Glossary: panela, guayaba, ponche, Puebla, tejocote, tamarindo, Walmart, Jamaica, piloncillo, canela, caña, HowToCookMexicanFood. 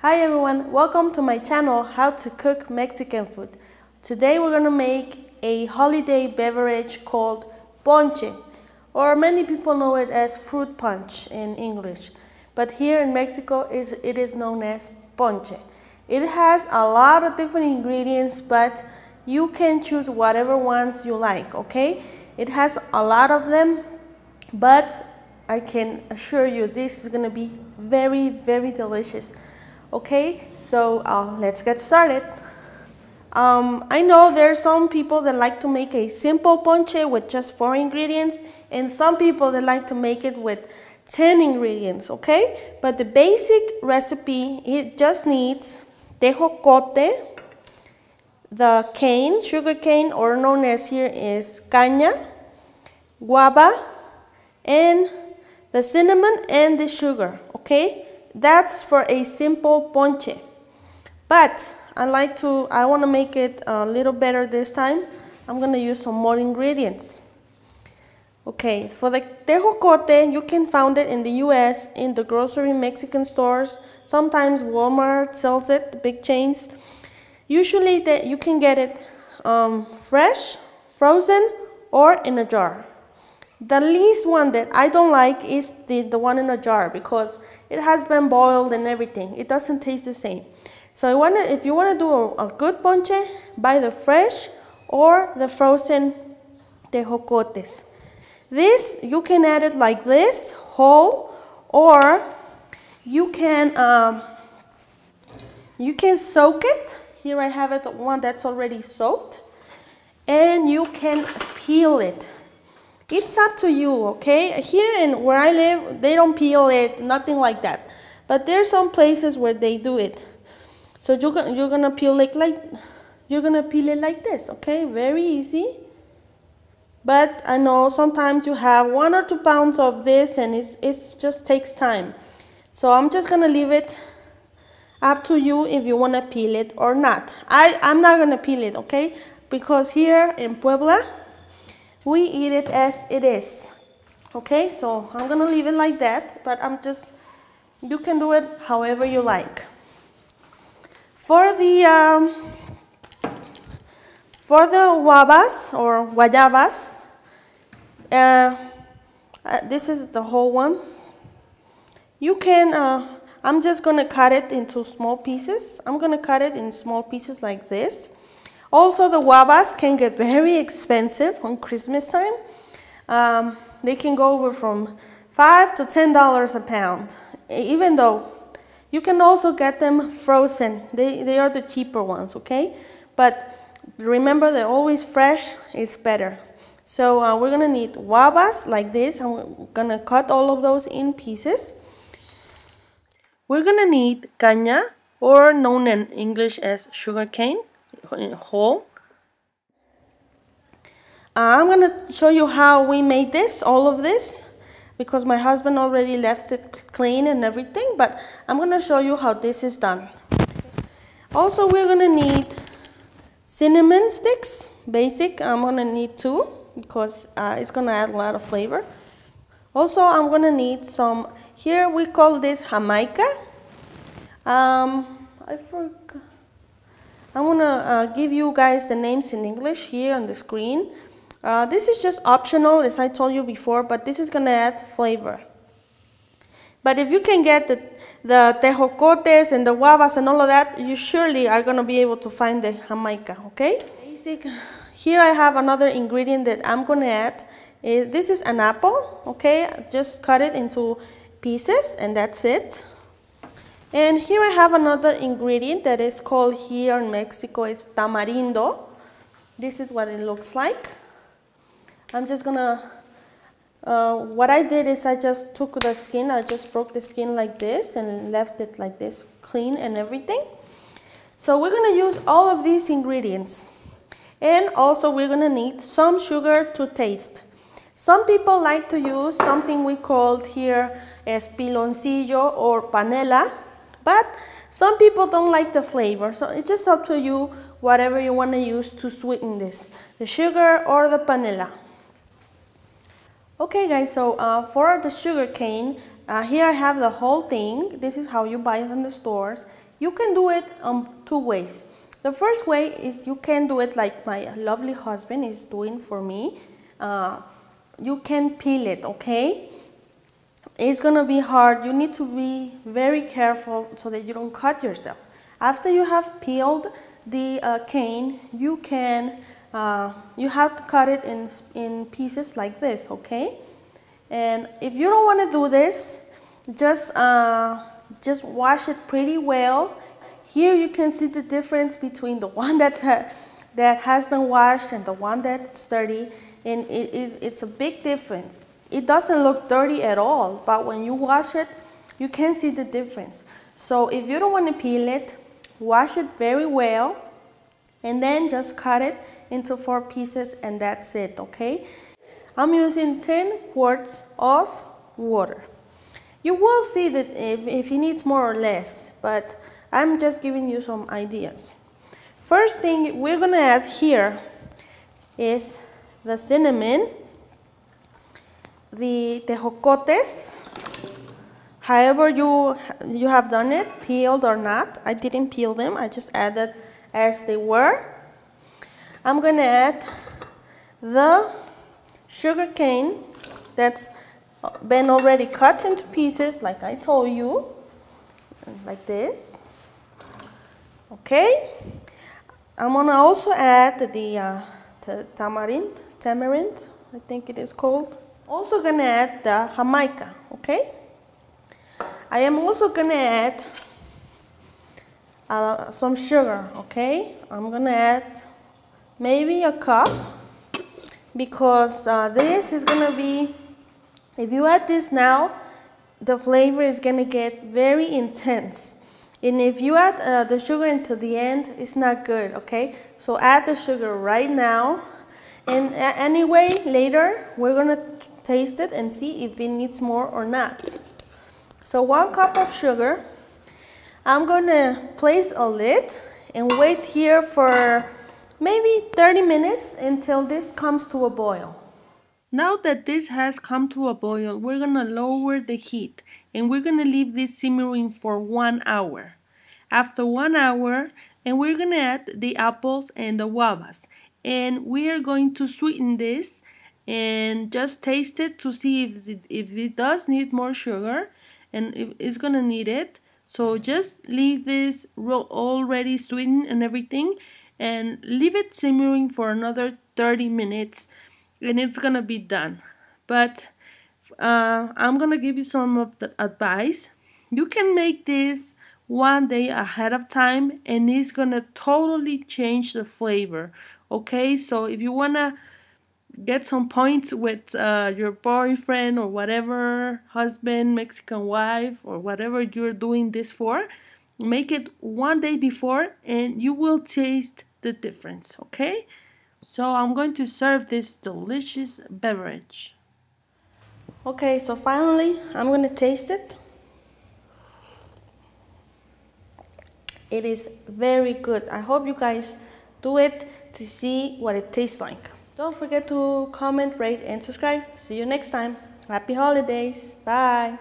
Hi everyone, welcome to my channel How to Cook Mexican Food. Today we're gonna make a holiday beverage called ponche, or many people know it as fruit punch in English, but here in Mexico it is known as ponche. It has a lot of different ingredients, but you can choose whatever ones you like, okay? It has a lot of them, but I can assure you this is gonna be very, very delicious. Okay, so let's get started. I know there are some people that like to make a simple ponche with just 4 ingredients, and some people that like to make it with 10 ingredients, okay? But the basic recipe, it just needs tejocote, the cane, sugar cane, or known as here is caña, guayaba, and the cinnamon and the sugar, okay? That's for a simple ponche, but I want to make it a little better this time. I'm going to use some more ingredients. Okay, for the tejocote, you can find it in the U.S. in the grocery Mexican stores. Sometimes Walmart sells it, the big chains. Usually you can get it fresh, frozen, or in a jar. The least one that I don't like is the one in a jar, because it has been boiled and everything. It doesn't taste the same. So if you want to do a good ponche, buy the fresh or the frozen tejocotes. This, you can add it like this, whole, or you can soak it. Here I have it, one that's already soaked. And you can peel it. It's up to you, okay? Here in where I live, they don't peel it, nothing like that. But there's some places where they do it. So you're gonna peel it like this, okay? Very easy. But I know sometimes you have 1 or 2 pounds of this, and it's just takes time. So I'm just gonna leave it up to you if you wanna peel it or not. I'm not gonna peel it, okay? Because here in Puebla, we eat it as it is. Okay, so I'm gonna leave it like that, but you can do it however you like. For the guayabas or guayabas, this is the whole ones. You can, I'm just gonna cut it into small pieces. I'm gonna cut it in small pieces like this. Also, the guayabas can get very expensive on Christmas time. They can go over from $5 to $10 a pound, even though you can also get them frozen. They are the cheaper ones, okay? But remember, they're always fresh, it's better. So we're gonna need guayabas like this. I'm gonna cut all of those in pieces. We're gonna need caña, or known in English as sugar cane, whole. I'm gonna show you how we made this, all of this, because my husband already left it clean and everything, but I'm gonna show you how this is done. Also, we're gonna need cinnamon sticks, basic. I'm gonna need 2 because it's gonna add a lot of flavor. Also, I'm gonna need some, here we call this Jamaica. I forgot. I'm gonna give you guys the names in English here on the screen. This is just optional, as I told you before, but this is gonna add flavor. But if you can get the tejocotes and the guayabas and all of that, you surely are gonna be able to find the Jamaica, okay? Basic. Here I have another ingredient that I'm gonna add. This is an apple, okay? Just cut it into pieces, and that's it. And here I have another ingredient that is called here in Mexico is tamarindo. This is what it looks like. I'm just gonna, what I did is I just took the skin, I just broke the skin like this and left it like this, clean and everything. So we're gonna use all of these ingredients. And also we're gonna need some sugar to taste. Some people like to use something we called here as piloncillo or panela. But some people don't like the flavor, so it's just up to you whatever you want to use to sweeten this, the sugar or the panela. Okay guys, so for the sugar cane, here I have the whole thing. This is how you buy it in the stores. You can do it two ways. The first way is you can do it like my lovely husband is doing for me. You can peel it, okay? It's gonna be hard. You need to be very careful so that you don't cut yourself. After you have peeled the cane, you can you have to cut it in pieces like this, okay? And if you don't want to do this, just wash it pretty well. Here you can see the difference between the one that has been washed and the one that's dirty, and it's a big difference. It doesn't look dirty at all, but when you wash it, you can see the difference. So if you don't want to peel it, wash it very well, and then just cut it into 4 pieces, and that's it, okay? I'm using 10 quarts of water. You will see that if it needs more or less, but I'm just giving you some ideas. First thing we're gonna add here is the cinnamon, the tejocotes, however you have done it, peeled or not. I didn't peel them, I just added as they were. I'm gonna add the sugar cane that's been already cut into pieces like I told you, like this. Okay, I'm gonna also add the tamarind, I think it is called. Also gonna add the Jamaica, okay? I am also gonna add some sugar, okay? I'm gonna add maybe a cup, because this is gonna be, if you add this now, the flavor is gonna get very intense. And if you add the sugar into the end, it's not good, okay? So add the sugar right now. And anyway, later, we're gonna taste it and see if it needs more or not. So 1 cup of sugar. I'm gonna place a lid and wait here for maybe 30 minutes until this comes to a boil. Now that this has come to a boil, we're gonna lower the heat, and we're gonna leave this simmering for 1 hour. After 1 hour, and we're gonna add the apples and the guayabas, and we are going to sweeten this and just taste it to see if it does need more sugar, and if it's gonna need it. So just leave this already sweetened and everything, and leave it simmering for another 30 minutes. And it's gonna be done. But I'm gonna give you some of the advice. You can make this 1 day ahead of time, and it's gonna totally change the flavor, okay? So if you wanna get some points with your boyfriend or whatever, husband, Mexican wife, or whatever you're doing this for, make it 1 day before, and you will taste the difference, okay? So I'm going to serve this delicious beverage. Okay, so finally I'm going to taste it. It is very good. I hope you guys do it to see what it tastes like. Don't forget to comment, rate, and subscribe. See you next time. Happy holidays. Bye.